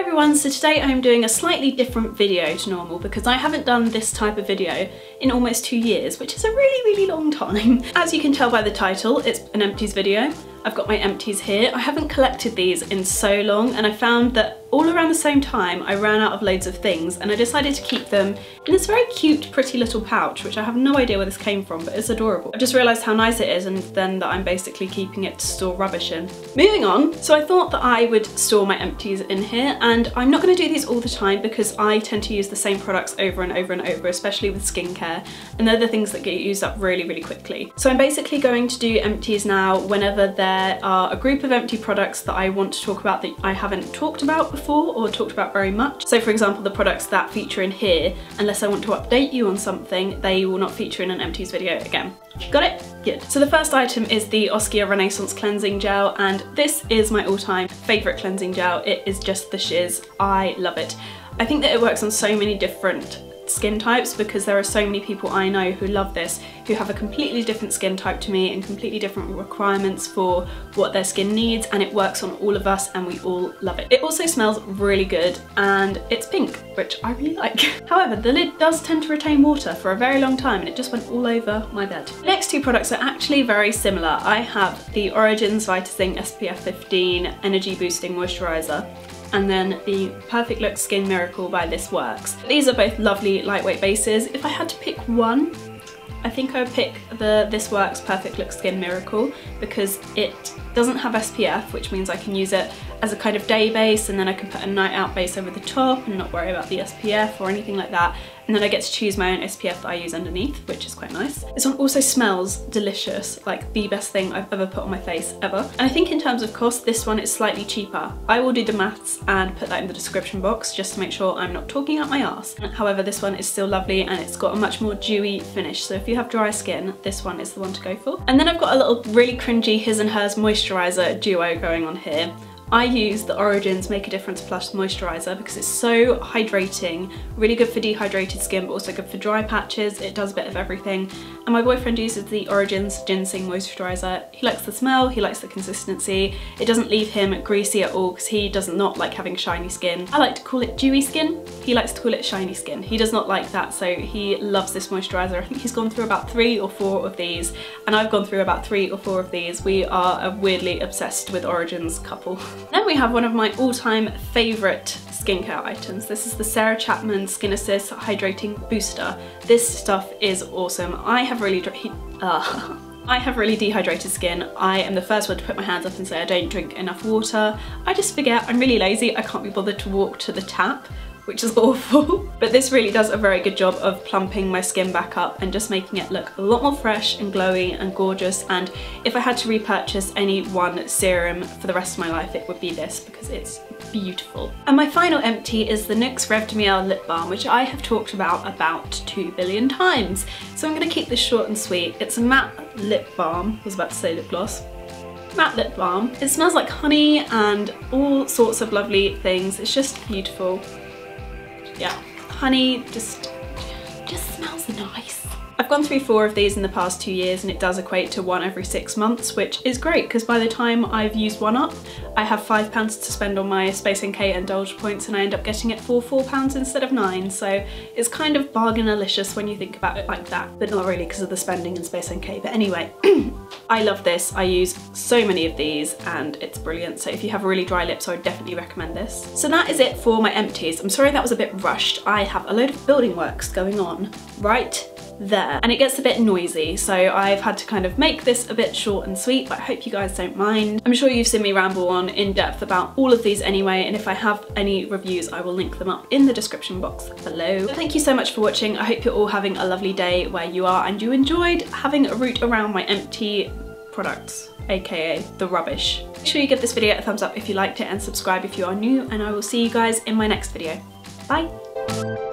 Hi everyone, so today I'm doing a slightly different video to normal because I haven't done this type of video in almost 2 years, which is a really long time. As you can tell by the title, it's an empties video. I've got my empties here. I haven't collected these in so long and I found that all around the same time I ran out of loads of things and I decided to keep them in this very cute pretty little pouch, which I have no idea where this came from, but it's adorable. I just realised how nice it is and then that I'm basically keeping it to store rubbish in. Moving on, so I thought that I would store my empties in here, and I'm not going to do these all the time because I tend to use the same products over and over and over, especially with skincare, and they're the things that get used up really quickly. So I'm basically going to do empties now whenever there are a group of empty products that I want to talk about that I haven't talked about before or talked about very much. So for example, the products that feature in here, unless I want to update you on something, they will not feature in an empties video again. Got it? Good. So the first item is the Oskia Renaissance Cleansing Gel, and this is my all-time favourite cleansing gel. It is just the shiz. I love it. I think that it works on so many different skin types because there are so many people I know who love this, who have a completely different skin type to me and completely different requirements for what their skin needs, and it works on all of us and we all love it. It also smells really good and it's pink, which I really like. However, the lid does tend to retain water for a very long time and it just went all over my bed. The next two products are actually very similar. I have the Origins Vitazing SPF 15 Energy Boosting Moisturiser, and then the Perfect Look Skin Miracle by This Works. These are both lovely lightweight bases. If I had to pick one, I think I would pick the This Works Perfect Look Skin Miracle because it doesn't have SPF, which means I can use it as a kind of day base, and then I can put a night out base over the top and not worry about the SPF or anything like that. And then I get to choose my own SPF that I use underneath, which is quite nice. This one also smells delicious, like the best thing I've ever put on my face ever. And I think in terms of cost, this one is slightly cheaper. I will do the maths and put that in the description box just to make sure I'm not talking out my ass. However, this one is still lovely and it's got a much more dewy finish. So if you have dry skin, this one is the one to go for. And then I've got a little really cringy his and hers moisturiser duo going on here. I use the Origins Make a Difference Plus Moisturizer because it's so hydrating, really good for dehydrated skin but also good for dry patches. It does a bit of everything. And my boyfriend uses the Origins Ginseng Moisturizer. He likes the smell, he likes the consistency. It doesn't leave him greasy at all because he does not like having shiny skin. I like to call it dewy skin. He likes to call it shiny skin. He does not like that, so he loves this moisturizer. I think he's gone through about 3 or 4 of these and I've gone through about 3 or 4 of these. We are a weirdly obsessed with Origins couple. Then we have one of my all-time favourite skincare items. This is the Sarah Chapman Skin Assist Hydrating Booster. This stuff is awesome. I have really dehydrated skin. I am the first one to put my hands up and say I don't drink enough water. I just forget, I'm really lazy, I can't be bothered to walk to the tap, which is awful. But this really does a very good job of plumping my skin back up and just making it look a lot more fresh and glowy and gorgeous. And if I had to repurchase any one serum for the rest of my life, it would be this because it's beautiful. And my final empty is the Nuxe Reve de Miel lip balm, which I have talked about 2 billion times. So I'm going to keep this short and sweet. It's a matte lip balm. I was about to say lip gloss. Matte lip balm. It smells like honey and all sorts of lovely things. It's just beautiful. Yeah, honey just smells nice. I've gone through 4 of these in the past 2 years and it does equate to 1 every 6 months, which is great because by the time I've used one up, I have £5 to spend on my Space NK indulge points and I end up getting it for £4 instead of 9. So it's kind of bargain-alicious when you think about it like that, but not really because of the spending in Space NK. But anyway, I love this. I use so many of these and it's brilliant. So if you have really dry lips, I would definitely recommend this. So that is it for my empties. I'm sorry that was a bit rushed. I have a load of building works going on right there and it gets a bit noisy, so I've had to kind of make this a bit short and sweet, but I hope you guys don't mind. I'm sure you've seen me ramble on in depth about all of these anyway, and if I have any reviews I will link them up in the description box below. So thank you so much for watching. I hope you're all having a lovely day where you are and you enjoyed having a route around my empty products, aka the rubbish. Make sure you give this video a thumbs up if you liked it and subscribe if you are new, and I will see you guys in my next video. Bye!